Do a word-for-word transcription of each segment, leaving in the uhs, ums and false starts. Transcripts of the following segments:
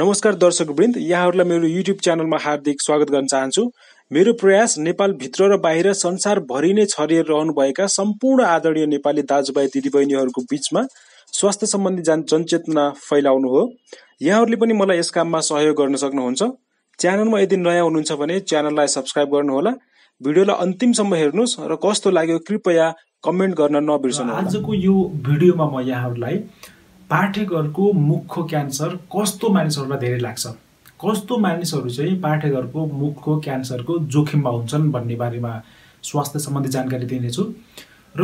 नमस्कार दर्शकवृन्द, यहाँहरुलाई मेरो YouTube च्यानलमा हार्दिक स्वागत गर्न चाहन्छु। मेरो प्रयास नेपाल भित्र र बाहिर संसार भरि नै छरिएर रहनुभएका सम्पूर्ण आदरणीय नेपाली दाजुभाइ दिदीबहिनीहरुको बीचमा स्वास्थ्य सम्बन्धी जनचेतना फैलाउनु हो। यहाँहरुले पनि मलाई यस काममा सहयोग गर्न सक्नुहुन्छ। च्यानलमा यदि नयाँ हुनुहुन्छ भने च्यानललाई सब्स्क्राइब गर्नुहोला। भिडियोलाई अन्तिमसम्म हेर्नुहोस् र कस्तो लाग्यो कृपया कमेन्ट गर्न नबिर्सनुहोला। आजको यो भिडियोमा म यहाँहरुलाई पाठेघरको मुखको क्यान्सर कस्तो मानिसहरुलाई धेरै लाग्छ, कस्तो मानिसहरु चाहिँ पाठेघरको मुखको क्यान्सरको जोखिममा हुन्छन् भन्ने बारेमा स्वास्थ्य सम्बन्धी जानकारी दिनेछु। र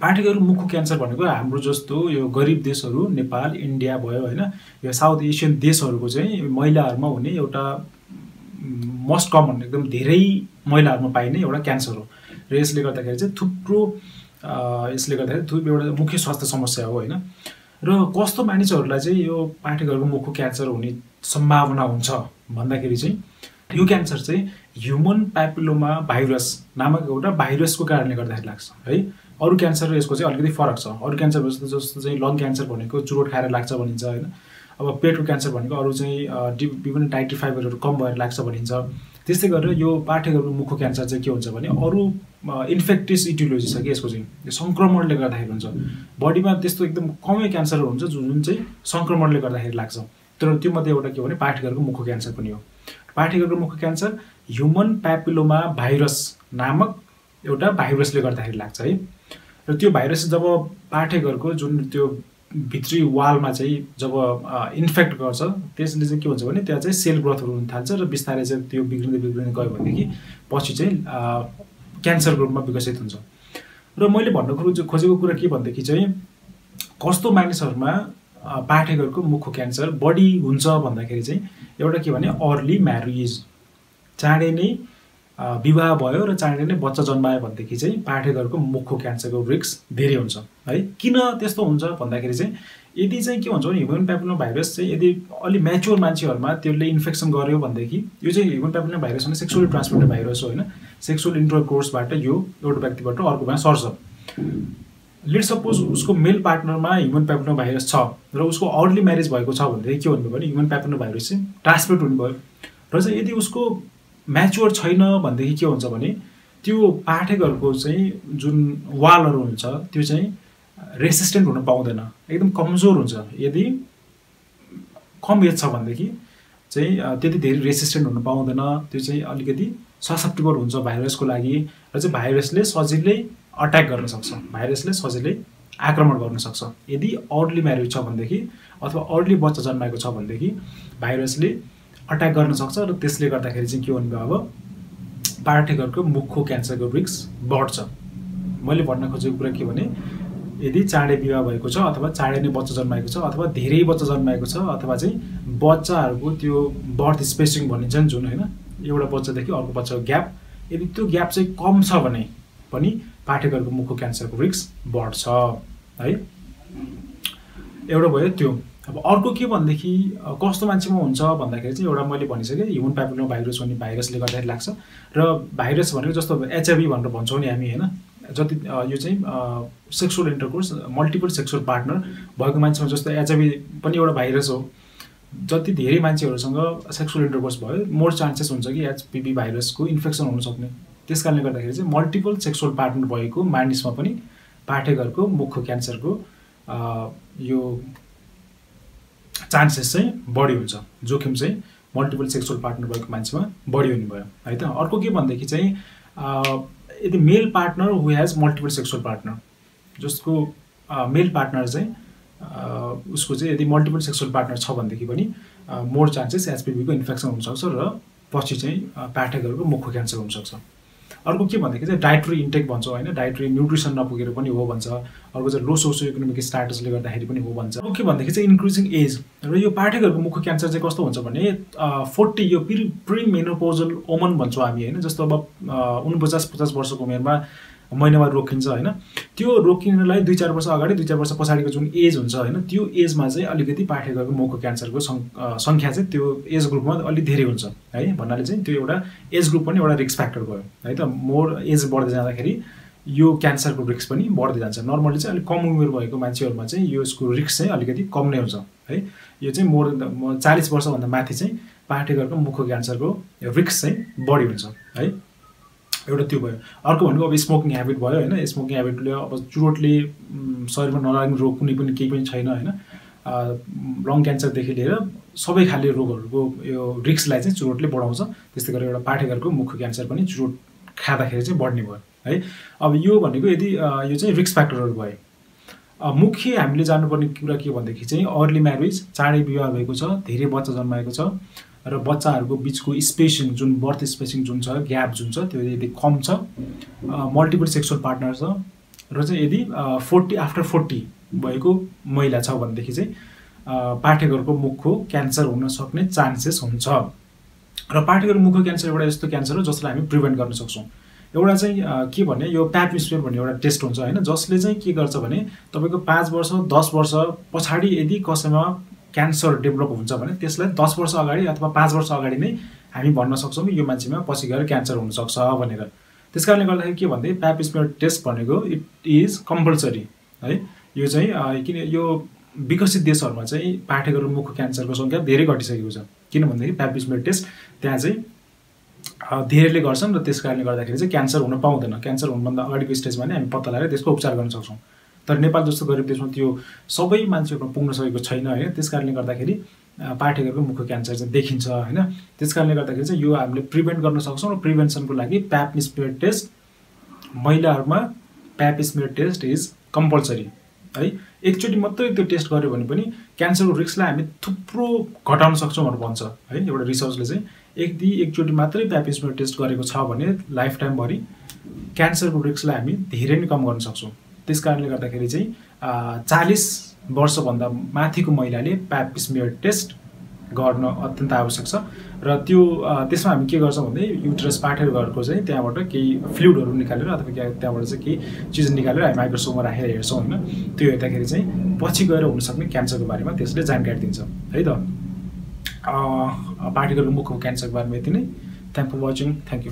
पाठेघरको मुखको क्यान्सर भनेको हाम्रो जस्तो यो गरिब देशहरु, नेपाल, इन्डिया भयो हैन, यो साउथ एशियन देशहरुको चाहिँ महिलाहरुमा हुने एउटा मोस्ट कमन, एकदम धेरै महिलाहरुमा पाइने एउटा क्यान्सर हो र यसले गर्दाखेरि चाहिँ थुप्रो अ यसले गर्दा थुप्रै एउटा मुख्य स्वास्थ्य समस्या हो हैन। र कस्तो मानिसहरुलाई चाहिँ यो पाठेघरको मुखको क्यान्सर हुने सम्भावना हुन्छ भन्दाखेरि चाहिँ यो क्यान्सर चाहिँ ह्युमन प्यापिलोमा भाइरस नामक एउटा भाइरसको कारणले गर्दाखेरि लाग्छ है। अरु क्यान्सर र यसको चाहिँ अलिकति फरक छ। अरु क्यान्सर जस्तो जस्तो चाहिँ लङ क्यान्सर भनेको चुरोट खाएर लाग्छ भनिन्छ हैन। अब पेटको क्यान्सर भनेको अरु चाहिँ विभिन्न डाइट्री फाइबरहरु कम भएर लाग्छ भनिन्छ। त्यस्तै गरेर यो पाठेघरको मुखको क्यान्सर चाहिँ के हुन्छ भने अरु इन्फेक्टिस इटियोलोजी छ कि यसको चाहिँ यो संक्रमणले गर्दाखेरि हुन्छ। बडीमा त्यस्तो एकदम कमै क्यान्सर हुन्छ जुन चाहिँ संक्रमणले गर्दाखेरि लाग्छ, तर त्यो मध्ये एउटा के हो भने पाठेघरको मुखको क्यान्सर पनि हो। पाठेघरको मुखको क्यान्सर ह्युमन प्यापिलोमा भाइरस नामक एउटा भाइरसले गर्दाखेरि लाग्छ है। र त्यो भाइरस जब पाठेघरको जुन त्यो भित्री वालमा चाहिँ जब इन्फेक्ट गर्छ त्यसले चाहिँ के हुन्छ भने त्यहाँ चाहिँ सेल ग्रोथहरू हुन थाल्छ र बिस्तारै चाहिँ त्यो बिग्रिँदै बिग्रिँदै गयो भनेदेखि पछि चाहिँ क्यान्सर ग्रुपमा विकसित हुन्छ। र मैले भन्नु खोजेको कुरा के भन्दाखेरि चाहिँ कस्तो मानिसहरुमा पाठेघरको मुखको क्यान्सर बढी हुन्छ भन्दाखेरि चाहिँ एउटा के भने अर्ली म्यारिज, चाँडै नै विवाह भयो र चाँडै नै बच्चा जन्मायो भनेदेखि चाहिँ पाठेघरको मुखको क्यान्सरको रिस्क धेरै हुन्छ है। किन त्यस्तो हुन्छ भन्दाखेरि चाहिँ यदि चाहिँ के हुन्छ भने ह्युमन प्यापिलोमा भाइरस चाहिँ यदि अलि म्याच्योर मान्छेहरुमा त्यसले इन्फेक्सन गर्यो भनेदेखि यो चाहिँ ह्युमन प्यापिलोमा भाइरस भने सेक्सुअली ट्रान्समिटेड भाइरस हो हैन। सेक्सुअल इन्टरकोर्सबाट यो एउटा व्यक्तिबाट अर्कोमा सर्छ। लेट्स सपोज उसको मेल पार्टनरमा ह्युमन प्यापिलोमा भाइरस छ र उसको अर्ली म्यारिज भएको छ भनेदेखि के हुनु भने ह्युमन प्यापिलोमा भाइरस चाहिँ ट्रान्समिट हुनु भयो। र चाहिँ यदि उसको म्याच्योर छैन भनेदेखि के हुन्छ भने त्यो पाठेघरको चाहिँ जुन वालहरु हुन्छ त्यो चाहिँ रेसिस्टेन्ट हुन पाउँदैन, एकदम कमजोर हुन्छ। यदि कम एज छ भनेदेखि चाहिँ त्यति धेरै रेसिस्टेन्ट हुन पाउँदैन, त्यो चाहिँ अलिकति ससेप्टिबल हुन्छ भाइरसको लागि र चाहिँ भाइरसले सजिलै अट्याक गर्न सक्छ, भाइरसले सजिलै आक्रमण गर्न सक्छ। यदि अर्ली म्यारिज छ भनेदेखि अथवा अर्ली बच्चा जन्माएको छ भनेदेखि भाइरसले अट्याक गर्न सक्छ र त्यसले गर्दाखेरि चाहिँ के हुन्छ अब पाठेघरको मुखको क्यान्सरको रिस्क बढ्छ। मैले भन्न खोजेको कुरा के भने यदि चाँडै विवाह भएको छ अथवा चाँडै नै बच्चा जन्माएको छ अथवा धेरै बच्चा जन्माएको छ अथवा चाहिँ बच्चाहरुको त्यो बर्थ स्पेसिङ भनिन्छ नि जुन हैन, एउटा बच्चादेखि अर्को बच्चाको ग्याप, यदि त्यो ग्याप चाहिँ कम छ भने पनि पाठेघरको मुखको क्यान्सरको रिस्क बढ्छ है। एउटा भयो त्यो। अब अर्को के भन्दाखेरि कस्तो मान्छेमा हुन्छ भन्दाखेरि चाहिँ एउटा मैले भनिसकेँ ह्युमन प्यापिलोमा भाइरस हुने भाइरसले गर्दाखेरि लाग्छ। र भाइरस भनेको जस्तो एचआइभी भनेर भन्छौँ नि हामी हैन, जति यो चाहिँ sexual intercourse multiple sexual partner भएको मान्छेमा जस्तो एचआइभी पनि एउटा भाइरस हो। जति धेरै मान्छेहरुसँग सेक्सुअल इन्टरकोर्स भयो मोर चान्सेस हुन्छ कि एचआइभी भाइरसको इन्फेक्सन हुन सक्ने। त्यस कारणले गर्दाखेरि चाहिँ मल्टिपल सेक्सुअल पार्टनर भएको मानिसमा पनि पाठेघरको मुखको क्यान्सरको यो चान्सेस चाहिँ बढी हुन्छ, जोखिम चाहिँ मल्टिपल सेक्सुअल पार्टनर भएको मान्छेमा बढी हुने भयो है त। अर्को के भन्दाखेरि चाहिँ यदि male partner who has multiple sexual partner, जसको मेल पार्टनर चाहिँ उसको चाहिँ यदि मल्टिपल सेक्सुअल पार्टनर छ भनेदेखि पनि मोर चान्सेस एचआइभीको इन्फेक्सन हुनसक्छ र पछि चाहिँ पाठेघरको मुखको क्यान्सर हुनसक्छ। अर्को के भन्दाखेरि चाहिँ डाइट्री इन्टेक भन्छौँ होइन, डाइट्री न्युट्रिसन नपुगेर पनि हो भन्छ। अर्को चाहिँ लो सोसियो इकोनोमिक स्ट्याटसले गर्दाखेरि पनि हो भन्छ। अर्को के भन्दाखेरि चाहिँ इन्क्रिजिङ एज र यो पाठेघरको मुखको क्यान्सर चाहिँ कस्तो हुन्छ भने फोर्टी यो प्रि प्रिमेनोपोजल ओमन भन्छौँ हामी होइन। जस्तो अब उनपचास पचास वर्षको उमेरमा महिनामा रोकिन्छ होइन, त्यो रोकिनलाई दुई चार वर्ष अगाडि दुई चार वर्ष पछाडिको जुन एज हुन्छ होइन त्यो एजमा चाहिँ अलिकति पाठेघरको मुखको क्यान्सरको सङ्ख्या चाहिँ त्यो एज ग्रुपमा अलि धेरै हुन्छ है। भन्नाले चाहिँ त्यो एउटा एज ग्रुप पनि एउटा रिस्क फ्याक्टर भयो है त। मोर एज बढ्दै जाँदाखेरि यो क्यान्सरको रिस्क पनि बढ्दै जान्छ। नर्मली चाहिँ अलिक कम उमेर भएको मान्छेहरुमा चाहिँ यसको रिस्क चाहिँ अलिकति कम नै हुन्छ है यो चाहिँ मोर चालीस वर्ष भन्दा माथि चाहिँ पाठेघरको मुख क्यान्सरको रिस्क चाहिँ बढी हुन्छ है एउटा त्यो भयो अर्को भनेको अब स्मोकिङ ह्याबिट भयो हैन स्मोकिङ ह्याबिटले अब चुरोटले शरीरमा नलाग्ने रोग कुनै पनि केही पनि छैन हैन लङ क्यान्सर देखि लिएर सबै खाले रोगहरुको यो रिस्कलाई चाहिँ चुरोटले बढाउँछ त्यसै गरी एउटा पाठेघरको मुख क्यान्सर पनि चुरोट खादाखेरि चाहिँ बढ्ने भयो है अब यो भनेको यदि यो चाहिँ रिस्क फ्याक्टरहरु भयो मुख्य हामीले जान्नुपर्ने कुरा के भन्दाखेरि चाहिँ अर्ली म्यारेज चाँडै विवाह भएको छ धेरै बच्चा जन्माएको छ र बच्चाहरुको बीचको स्पेसिङ जुन बर्थ स्पेसिङ जुन छ ग्याप जुन छ त्यो यदि कम छ मल्टिपल सेक्सुअल पार्टनर छ र चाहिँ यदि चालीस आफ्टर चालीस भएको महिला छ भने देखि चाहिँ पाठेघरको मुखको क्यान्सर हुन सक्ने चान्सेस हुन्छ र पाठेघरको मुखको क्यान्सर एउटा यस्तो क्यान्सर हो जसलाई हामी प्रिभेन्ट गर्न सक्छौं एउटा चाहिँ के भन्ने यो प्याप स्मियर भन्ने एउटा टेस्ट हुन्छ हैन जसले चाहिँ के गर्छ भने तपाईको पाँच वर्ष दस वर्ष पछाडी यदि कसैमा क्यान्सर डेभलप हुन्छ भने त्यसलाई दस वर्ष अगाडि अथवा पाँच वर्ष अगाडि नै हामी भन्न सक्छौं यो मान्छेमा पछि गएर क्यान्सर हुन सक्छ भनेर त्यसकारणले गर्दाखेरि के भन्दै प्याप स्मियर टेस्ट भनेको इट इज कम्पल्सरी है यो चाहिँ किन यो विकसित देशहरुमा चाहिँ पाठेघरको मुख क्यान्सरको संख्या धेरै घटिसकेको छ किन भन्दाखेरि प्याप स्मियर टेस्ट त्यहाँ चाहिँ धेरैले गर्छन् र त्यसकारणले गर्दाखेरि चाहिँ क्यान्सर हुन पाउँदैन क्यान्सर हुन भन्दा अगाडिको स्टेजमा नै हामी पत्ता लगाएर त्यसको उपचार गर्न सक्छौं तर नेपाल जस्तो गरिब देशमा त्यो सबै मान्छेहरुमा पुग्न सकेको छैन हैन त्यसकारणले गर्दाखेरि पाठेघरको मुख क्यान्सर चाहिँ देखिन्छ हैन त्यसकारणले गर्दाखेरि चाहिँ यो हामीले प्रिभेन्ट गर्न सक्छौं र प्रिभेन्सनको लागि प्याप स्मियर टेस्ट महिलाहरुमा pap smear test is compulsory है एकचोटी मात्रै त्यो टेस्ट गर्यो भने पनि क्यान्सरको रिस्कलाई हामी थुप्रो घटाउन सक्छौं भनेर भन्छ है एउटा रिसर्चले चाहिँ एक दि एकचोटी मात्रै प्याप स्मियर टेस्ट गरेको छ भने लाइफ टाइम भरि क्यान्सरको रिस्कलाई हामी धेरै नै कम गर्न सक्छौं त्यसकारणले गर्दाखेरि चाहिँ चालीस वर्ष भन्दा माथिको महिलाले प्याप स्मियर टेस्ट गर्न अत्यन्त आवश्यक छ र त्यो त्यसमा हामी के गर्छौं भन्दै युटरस पाठेघरको चाहिँ त्यहाँबाट केही फ्लुइडहरु निकालेर अथवा त्यहाँबाट चाहिँ केही चीज निकालेर हामी माइक्रोस्कोपमा राखेर हेर्छौं हैन त्यो हेर्दाखेरि चाहिँ पछि गएर हुन सक्ने क्यान्सरको बारेमा त्यसले जानकारी दिन्छ है त पार्टिकुलर मुखको क्यान्सरको बारेमा यति नै thank for watching thank you